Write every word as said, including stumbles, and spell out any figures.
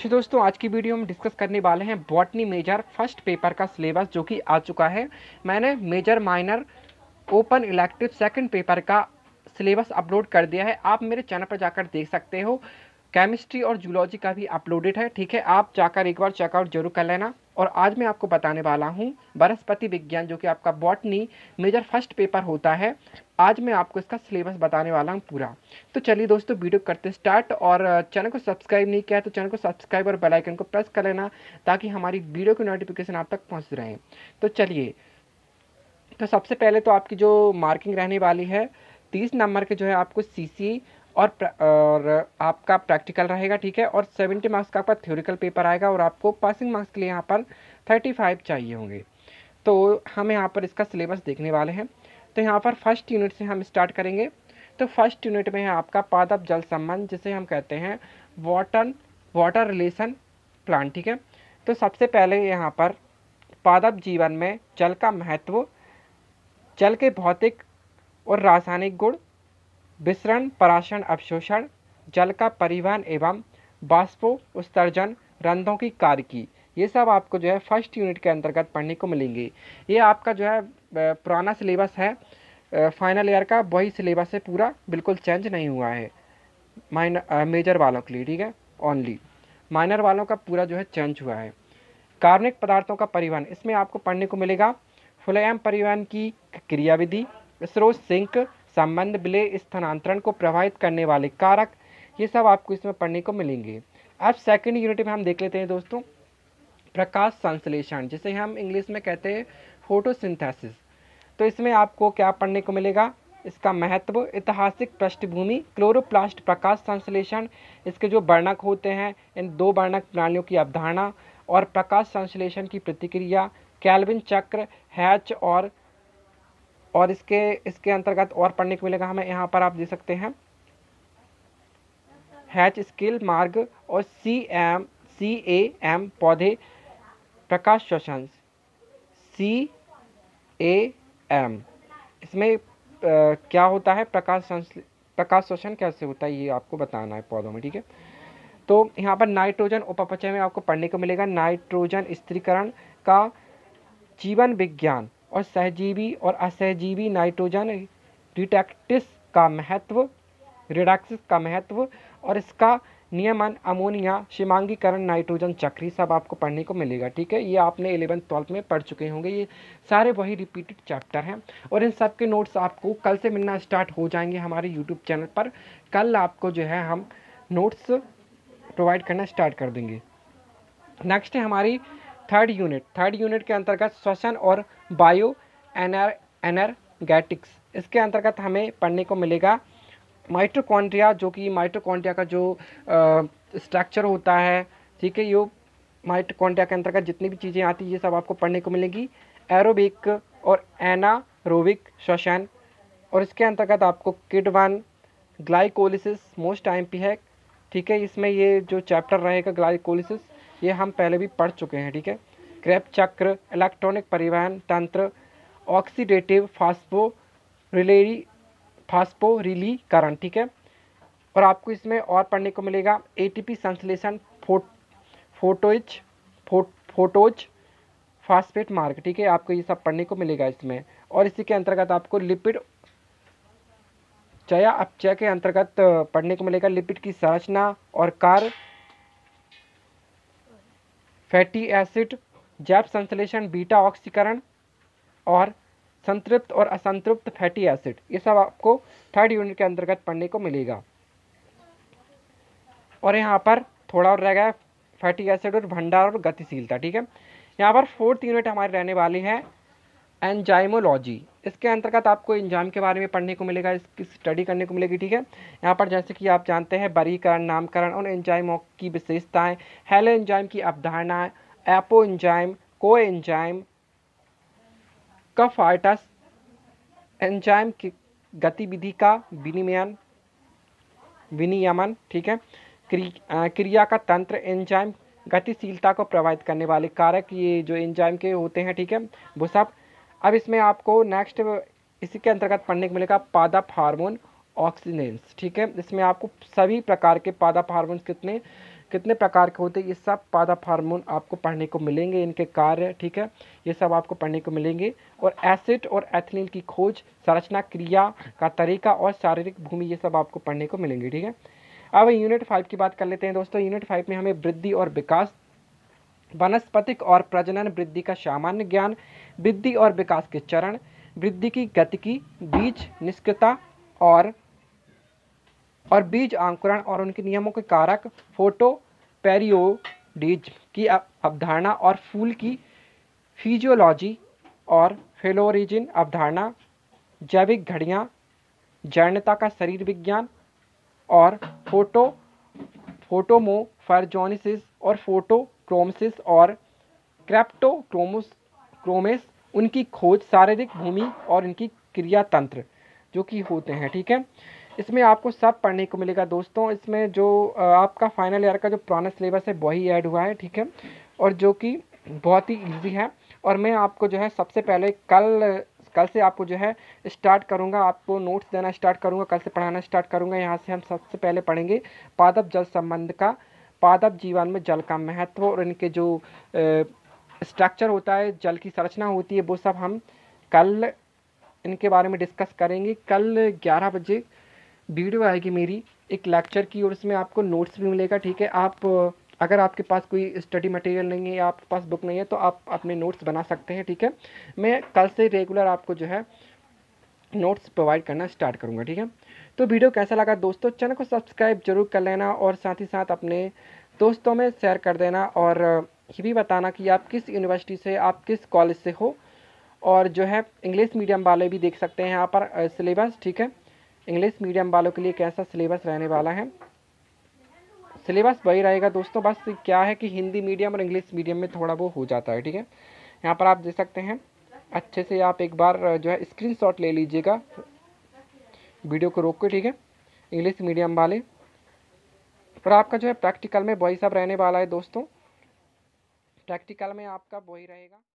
जी दोस्तों, आज की वीडियो में डिस्कस करने वाले हैं बॉटनी मेजर फर्स्ट पेपर का सिलेबस जो कि आ चुका है। मैंने major minor open elective second paper का सिलेबस अपलोड कर दिया है। आप मेरे चैनल पर जाकर देख सकते हो। केमिस्ट्री और जूलॉजी का भी अपलोडेड है, ठीक है। आप जाकर एक बार चेकआउट जरूर कर लेना। और आज मैं आपको बताने वाला हूँ वनस्पति विज्ञान जो कि आपका बॉटनी मेजर फर्स्ट पेपर होता है। आज मैं आपको इसका सिलेबस बताने वाला हूँ पूरा। तो चलिए दोस्तों, वीडियो करते स्टार्ट। और चैनल को सब्सक्राइब नहीं किया है तो चैनल को सब्सक्राइब और बेल आइकन को प्रेस कर लेना ताकि हमारी वीडियो की नोटिफिकेशन आप तक पहुँच रहे। तो चलिए, तो सबसे पहले तो आपकी जो मार्किंग रहने वाली है तीस नंबर के जो है आपको सी सी और और आपका प्रैक्टिकल रहेगा, ठीक है। और सत्तर मार्क्स का आपका थ्योरिकल पेपर आएगा और आपको पासिंग मार्क्स के लिए यहाँ पर पैंतीस चाहिए होंगे। तो हम यहाँ पर इसका सिलेबस देखने वाले हैं। तो यहाँ पर फर्स्ट यूनिट से हम स्टार्ट करेंगे। तो फर्स्ट यूनिट में है आपका पादप जल संबंध, जिसे हम कहते हैं वाटर वाटर रिलेशन प्लान, ठीक है। तो सबसे पहले यहाँ पर पादप जीवन में जल का महत्व, जल के भौतिक और रासायनिक गुण, विसरण, पराशण, अवशोषण, जल का परिवहन एवं बाष्पो उत्सर्जन, रंध्रों की कार्य की, ये सब आपको जो है फर्स्ट यूनिट के अंतर्गत पढ़ने को मिलेंगे। ये आपका जो है पुराना सिलेबस है फाइनल ईयर का, वही सिलेबस है पूरा, बिल्कुल चेंज नहीं हुआ है माइनर मेजर वालों के लिए, ठीक है। ओनली माइनर वालों का पूरा जो है चेंज हुआ है। कार्बनिक पदार्थों का परिवहन, इसमें आपको पढ़ने को मिलेगा फ्लोएम परिवहन की क्रियाविधि, स्रोत सिंक संबंध, विलय स्थानांतरण को प्रभावित करने वाले कारक, ये सब आपको इसमें पढ़ने को मिलेंगे। अब सेकंड यूनिट में हम देख लेते हैं दोस्तों प्रकाश संश्लेषण, जिसे हम इंग्लिश में कहते हैं फोटोसिंथेसिस। तो इसमें आपको क्या पढ़ने को मिलेगा, इसका महत्व, ऐतिहासिक पृष्ठभूमि, क्लोरोप्लास्ट प्रकाश संश्लेषण, इसके जो वर्णक होते हैं, इन दो वर्णक प्रणालियों की अवधारणा और प्रकाश संश्लेषण की प्रतिक्रिया, कैल्विन चक्र, हैच और और इसके इसके अंतर्गत और पढ़ने को मिलेगा हमें। यहाँ पर आप देख सकते हैं हैच स्केल मार्ग और C M C A M पौधे प्रकाश शोषण, सी ए एम, इसमें आ, क्या होता है प्रकाश प्रकाश शोषण कैसे होता है, ये आपको बताना है पौधों में, ठीक है। तो यहाँ पर नाइट्रोजन उपपचय में आपको पढ़ने को मिलेगा नाइट्रोजन स्थिरीकरण का जीवन विज्ञान और सहजीवी और असहजीवी नाइट्रोजन रिडक्टिस का महत्व रिडक्सिस का महत्व और इसका नियमन, अमोनिया, शिमांगीकरण, नाइट्रोजन चक्री, सब आपको पढ़ने को मिलेगा, ठीक है। ये आपने इलेवेंथ ट्वेल्थ में पढ़ चुके होंगे। ये सारे वही रिपीटेड चैप्टर हैं और इन सब के नोट्स आपको कल से मिलना स्टार्ट हो जाएंगे हमारे यूट्यूब चैनल पर। कल आपको जो है हम नोट्स प्रोवाइड करना स्टार्ट कर देंगे। नेक्स्ट है हमारी थर्ड यूनिट। थर्ड यूनिट के अंतर्गत श्वसन और बायो एनर एनर्गेटिक्स, इसके अंतर्गत हमें पढ़ने को मिलेगा माइटोकॉन्ड्रिया, जो कि माइटोकॉन्ड्रिया का जो स्ट्रक्चर होता है, ठीक है। यो माइटोकॉन्ड्रिया के अंतर्गत जितनी भी चीज़ें आती हैं ये सब आपको पढ़ने को मिलेगी। एरोबिक और एनारोबिक श्वसन और इसके अंतर्गत आपको किड वन, glycolysis most I M P है, ठीक है। इसमें ये जो चैप्टर रहेगा ग्लाइकोलिसिस ये हम पहले भी पढ़ चुके हैं, ठीक है। क्रेब चक्र, इलेक्ट्रॉनिक परिवहन तंत्र, ऑक्सीडेटिव फास्फो रिलेरी फास्फोरिलीकरण, ठीक है। और आपको इसमें और पढ़ने को मिलेगा एटीपी संश्लेषण, फो फोटोज फो फोटोज फास्फेट मार्ग, ठीक है। आपको ये सब पढ़ने को मिलेगा इसमें। और इसी के अंतर्गत आपको लिपिड चयापचय के अंतर्गत पढ़ने को मिलेगा लिपिड की संरचना और कार्य, फैटी एसिड, जैव संश्लेषण, बीटा ऑक्सीकरण और संतृप्त और असंतृप्त फैटी एसिड, ये सब आपको थर्ड यूनिट के अंतर्गत पढ़ने को मिलेगा। और यहाँ पर थोड़ा और रह गया फैटी एसिड और भंडार और गतिशीलता, ठीक है। यहाँ पर फोर्थ यूनिट हमारी रहने वाली है एंजाइमोलॉजी। इसके अंतर्गत आपको एंजाइम के बारे में पढ़ने को मिलेगा, इसकी स्टडी करने को मिलेगी, ठीक है। यहाँ पर जैसे कि आप जानते हैं वर्गीकरण, नामकरण और एंजाइमों की विशेषताएं, हेलो एंजाइम की अवधारणा, एपो एंजाइम, को एंजाइम, कफाइटस एंजाइम की गतिविधि का विनिमयन विनियमन, ठीक है। क्रि, क्रिया का तंत्र, एंजाइम गतिशीलता को प्रभावित करने वाले कारक, ये जो एंजाइम के होते हैं, ठीक है, वो सब। अब इसमें आपको नेक्स्ट इसी के अंतर्गत पढ़ने को मिलेगा पादप हार्मोन ऑक्सीनेंस। ठीक है, इसमें आपको सभी प्रकार के पादप हार्मोन्स कितने कितने प्रकार के होते हैं ये सब पादप हार्मोन आपको पढ़ने को मिलेंगे, इनके कार्य, ठीक है, ये सब आपको पढ़ने को मिलेंगे। और एसिड और एथिलीन की खोज, संरचना, क्रिया का तरीका और शारीरिक भूमि, ये सब आपको पढ़ने को मिलेंगे। ठीक है, अब यूनिट फाइव की बात कर लेते हैं दोस्तों। यूनिट फाइव में हमें वृद्धि और विकास, वनस्पतिक और प्रजनन वृद्धि का सामान्य ज्ञान, वृद्धि और विकास के चरण, वृद्धि की गतिकी, बीज निष्क्रियता और और बीज अंकुरण और उनके नियमों के कारक, फोटोपेरियोडिज्म की अवधारणा और फूल की फिजियोलॉजी और फ्लोरिजिन अवधारणा, जैविक घड़ियाँ, जड़ता का शरीर विज्ञान और फोटो फोटोमोर्फोजेनेसिस और फोटोक्रोमिस और क्रिप्टोक्रोमिस, उनकी खोज, शारीरिक भूमि और इनकी क्रिया तंत्र जो कि होते हैं। ठीक है, इसमें आपको सब पढ़ने को मिलेगा दोस्तों। इसमें जो आपका फाइनल ईयर का जो पुराना सिलेबस है वही ऐड हुआ है, ठीक है, और जो कि बहुत ही इजी है। और मैं आपको जो है सबसे पहले कल कल से आपको जो है स्टार्ट करूंगा, आपको नोट्स देना स्टार्ट करूंगा, कल से पढ़ाना स्टार्ट करूंगा। यहाँ से हम सबसे पहले पढ़ेंगे पादप जल संबंध का, पादप जीवन में जल का महत्व और इनके जो स्ट्रक्चर होता है, जल की संरचना होती है, वो सब हम कल इनके बारे में डिस्कस करेंगे। कल ग्यारह बजे वीडियो आएगी मेरी एक लेक्चर की और उसमें आपको नोट्स भी मिलेगा। ठीक है, आप अगर आपके पास कोई स्टडी मटेरियल नहीं है या आपके पास बुक नहीं है तो आप अपने नोट्स बना सकते हैं। ठीक है, मैं कल से रेगुलर आपको जो है नोट्स प्रोवाइड करना स्टार्ट करूँगा। ठीक है, तो वीडियो कैसा लगा दोस्तों, चैनल को सब्सक्राइब जरूर कर लेना और साथ ही साथ अपने दोस्तों में शेयर कर देना और ये भी बताना कि आप किस यूनिवर्सिटी से, आप किस कॉलेज से हो। और जो है इंग्लिश मीडियम वाले भी देख सकते हैं यहाँ पर सिलेबस, ठीक है, इंग्लिश मीडियम वालों के लिए कैसा सिलेबस रहने वाला है। सिलेबस वही रहेगा दोस्तों, बस क्या है कि हिंदी मीडियम और इंग्लिश मीडियम में थोड़ा वो हो जाता है। ठीक है, यहाँ पर आप देख सकते हैं अच्छे से, आप एक बार जो है स्क्रीनशॉट ले लीजिएगा वीडियो को रोक के, ठीक है, इंग्लिश मीडियम वाले। और आपका जो है प्रैक्टिकल में वही सब रहने वाला है दोस्तों, प्रैक्टिकल में आपका वही रहेगा।